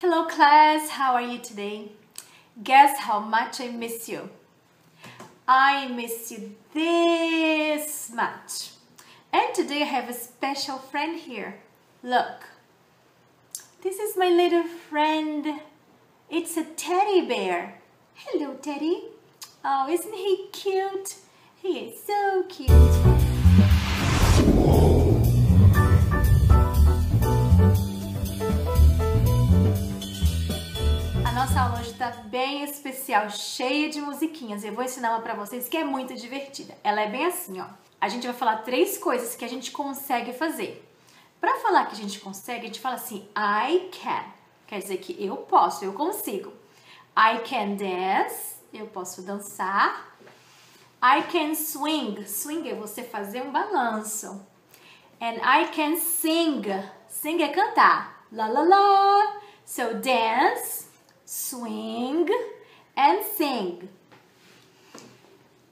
Hello class, how are you today? Guess how much I miss you. I miss you this much. And today I have a special friend here. Look, this is my little friend. It's a teddy bear. Hello Teddy. Oh, isn't he cute? He is so cute. Nossa aula hoje está bem especial, cheia de musiquinhas. Eu vou ensinar uma para vocês que é muito divertida. Ela é bem assim, ó. A gente vai falar três coisas que a gente consegue fazer. Para falar que a gente consegue, a gente fala assim, I can. Quer dizer que eu posso, eu consigo. I can dance, eu posso dançar. I can swing. Swing é você fazer um balanço. And I can sing. Sing é cantar. La la la. So dance, swing and sing.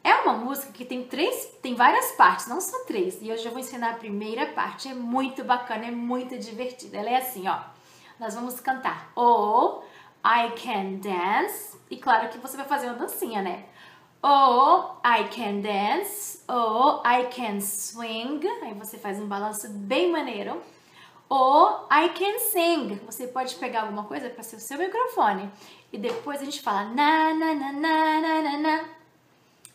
É uma música que tem várias partes, não só três. E hoje eu vou ensinar a primeira parte. É muito bacana, é muito divertida. Ela é assim, ó. Nós vamos cantar Oh, I can dance. E claro que você vai fazer uma dancinha, né? Oh, I can dance. Oh, I can swing. Aí você faz um balanço bem maneiro. Ou I can sing. Você pode pegar alguma coisa para ser o seu microfone. E depois a gente fala na, na, na, na, na, na, na.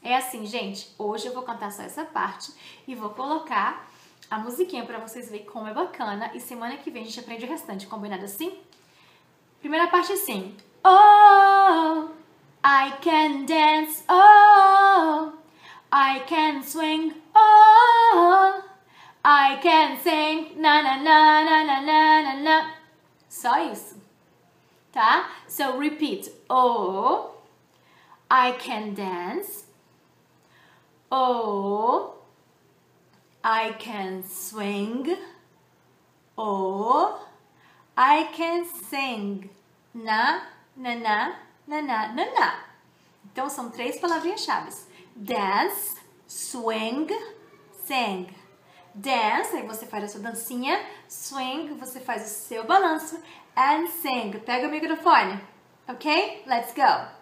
É assim, gente. Hoje eu vou cantar só essa parte e vou colocar a musiquinha para vocês verem como é bacana. E semana que vem a gente aprende o restante. Combinado assim? Primeira parte assim. Oh, I can dance. Oh, I can swing. Oh, I can sing, na na na na na na na na. Só isso, tá? So repeat. Oh, I can dance. Oh, I can swing. Oh, I can sing. Na na na na na na na. Então são três palavrinhas-chave: dance, swing, sing. Dance, aí você faz a sua dancinha. Swing, você faz o seu balanço. And sing, pega o microfone. Ok? Let's go!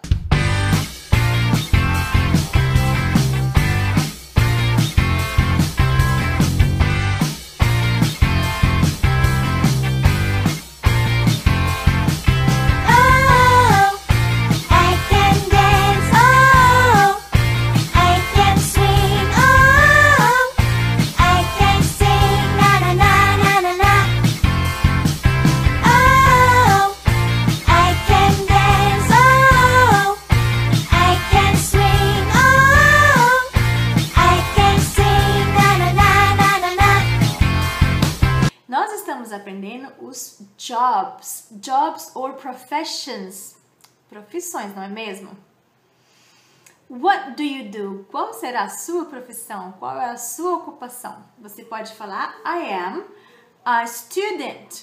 Aprendendo os jobs or professions, profissões, não é mesmo? What do you do? Qual será a sua profissão? Qual é a sua ocupação? Você pode falar I am a student.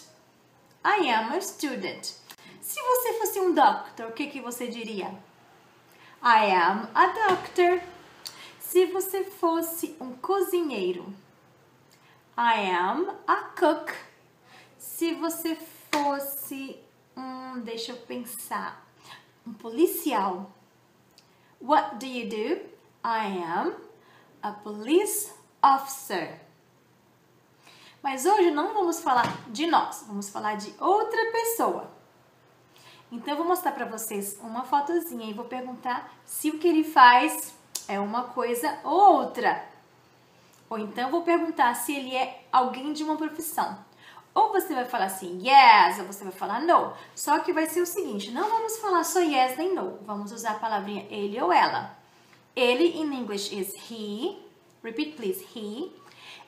I am a student. Se você fosse um doctor, o que você diria? I am a doctor. Se você fosse um cozinheiro, I am a cook. Se você fosse deixa eu pensar, um policial. What do you do? I am a police officer. Mas hoje não vamos falar de nós, vamos falar de outra pessoa. Então eu vou mostrar para vocês uma fotozinha e vou perguntar se o que ele faz é uma coisa ou outra. Ou então vou perguntar se ele é alguém de uma profissão. Ou você vai falar assim, yes, ou você vai falar no. Só que vai ser o seguinte, não vamos falar só yes nem no. Vamos usar a palavrinha ele ou ela. Ele, in English, is he. Repeat, please, he.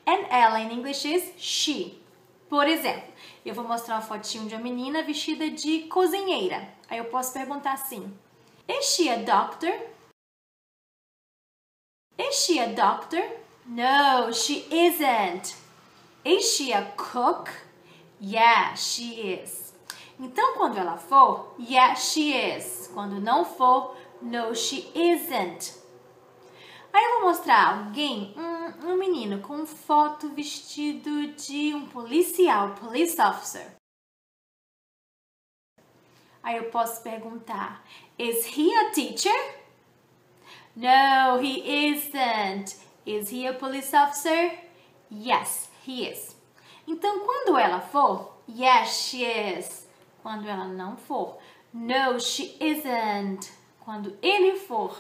And ela, in English, is she. Por exemplo, eu vou mostrar uma fotinho de uma menina vestida de cozinheira. Aí eu posso perguntar assim, is she a doctor? Is she a doctor? No, she isn't. Is she a cook? Yeah, she is. Então, quando ela for, yeah, she is. Quando não for, no, she isn't. Aí eu vou mostrar alguém, um menino com foto vestido de um policial, police officer. Aí eu posso perguntar, is he a teacher? No, he isn't. Is he a police officer? Yes, he is. Então, quando ela for, yes, she is. Quando ela não for, no, she isn't. Quando ele for,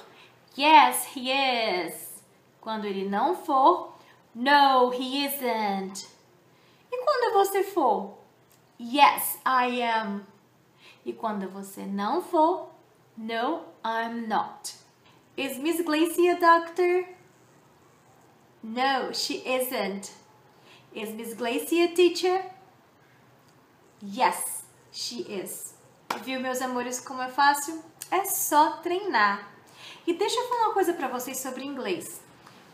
yes, he is. Quando ele não for, no, he isn't. E quando você for, yes, I am. E quando você não for, no, I'm not. Is Miss Gleyce a doctor? No, she isn't. Is Miss Gleyce a teacher? Yes, she is. Viu, meus amores, como é fácil? É só treinar. E deixa eu falar uma coisa pra vocês sobre inglês.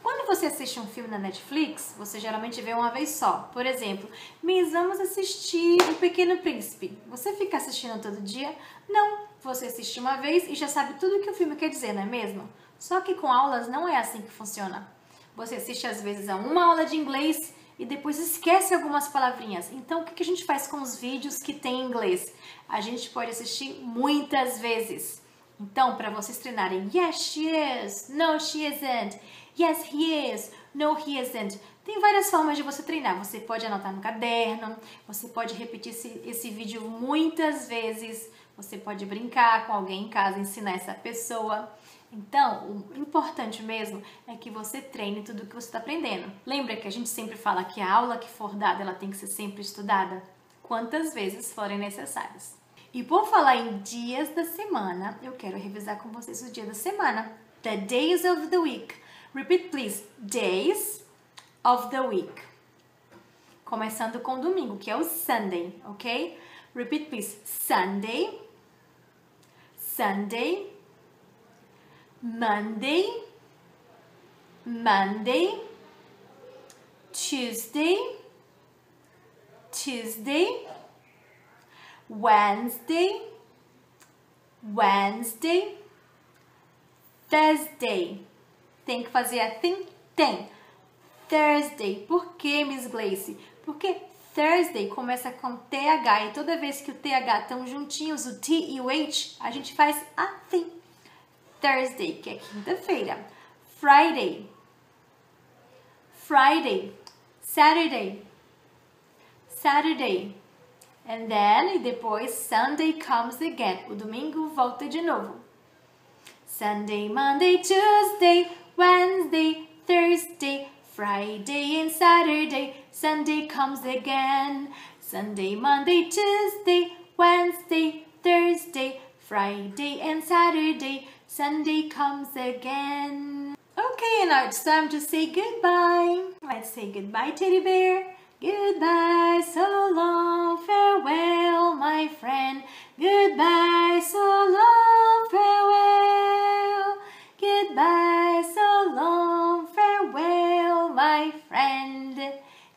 Quando você assiste um filme na Netflix, você geralmente vê uma vez só. Por exemplo, Miss, vamos assistir O Pequeno Príncipe. Você fica assistindo todo dia? Não. Você assiste uma vez e já sabe tudo o que o filme quer dizer, não é mesmo? Só que com aulas não é assim que funciona. Você assiste às vezes a uma aula de inglês e depois esquece algumas palavrinhas. Então, o que a gente faz com os vídeos que tem em inglês? A gente pode assistir muitas vezes. Então, para vocês treinarem, yes, she is, no, she isn't, yes, he is, no, he isn't. Tem várias formas de você treinar. Você pode anotar no caderno, você pode repetir esse vídeo muitas vezes, você pode brincar com alguém em casa, ensinar essa pessoa. Então, o importante mesmo é que você treine tudo o que você está aprendendo. Lembra que a gente sempre fala que a aula que for dada, ela tem que ser sempre estudada? Quantas vezes forem necessárias. E por falar em dias da semana, eu quero revisar com vocês o dia da semana. The days of the week. Repeat, please. Days of the week. Começando com o domingo, que é o Sunday, ok? Repeat, please. Sunday. Sunday. Monday. Monday. Tuesday. Tuesday. Wednesday, Wednesday, Thursday. Tem que fazer assim? Tem. Thursday. Por que, Miss Gleyce? Porque Thursday começa com TH e toda vez que o TH estão juntinhos, o T e o H, a gente faz assim. Thursday, que é quinta-feira. Friday, Friday, Saturday, Saturday. And then, e depois, Sunday comes again. O domingo volta de novo. Sunday, Monday, Tuesday, Wednesday, Thursday, Friday and Saturday. Sunday comes again. Sunday, Monday, Tuesday, Wednesday, Thursday, Friday and Saturday. Sunday comes again. Okay, and now it's time to say goodbye. Let's say goodbye, teddy bear. Goodbye, so long, farewell, my friend. Goodbye, so long, farewell. Goodbye, so long, farewell, my friend.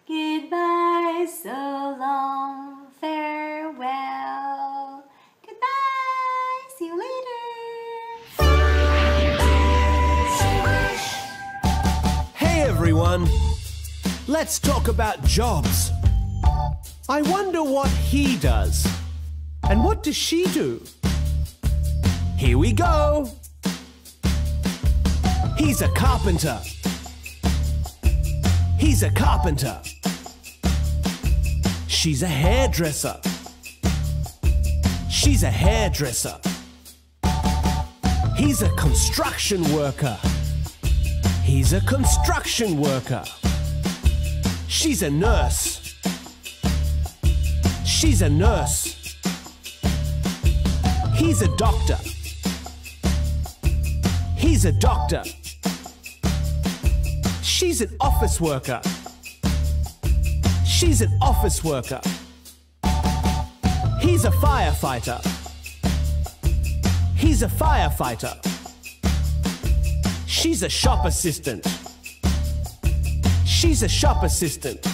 Goodbye, so long, farewell. Goodbye, see you later. Hey, everyone. Let's talk about jobs. I wonder what he does. And what does she do? Here we go. He's a carpenter. He's a carpenter. She's a hairdresser. She's a hairdresser. He's a construction worker. He's a construction worker. She's a nurse. She's a nurse. He's a doctor. He's a doctor. She's an office worker. She's an office worker. He's a firefighter. He's a firefighter. She's a shop assistant. She's a shop assistant.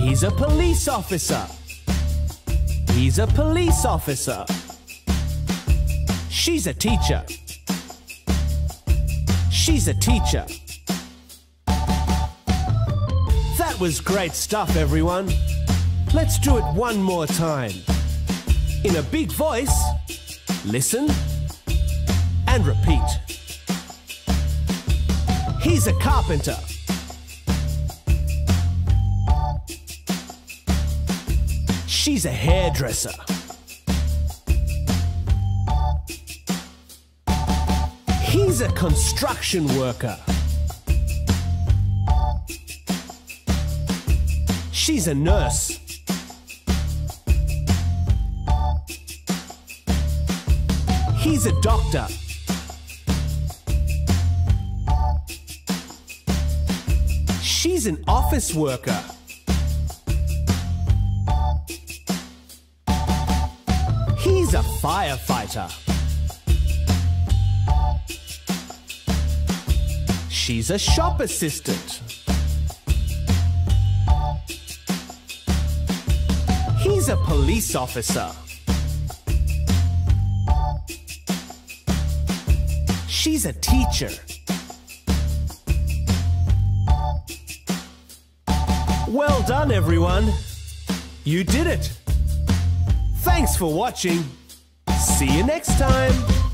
He's a police officer. He's a police officer. She's a teacher. She's a teacher. That was great stuff, everyone. Let's do it one more time. in a big voice, listen and repeat. He's a carpenter. She's a hairdresser. He's a construction worker. She's a nurse. He's a doctor. She's an office worker. He's a firefighter. She's a shop assistant. He's a police officer. She's a teacher. Well done, everyone. You did it. Thanks for watching. See you next time.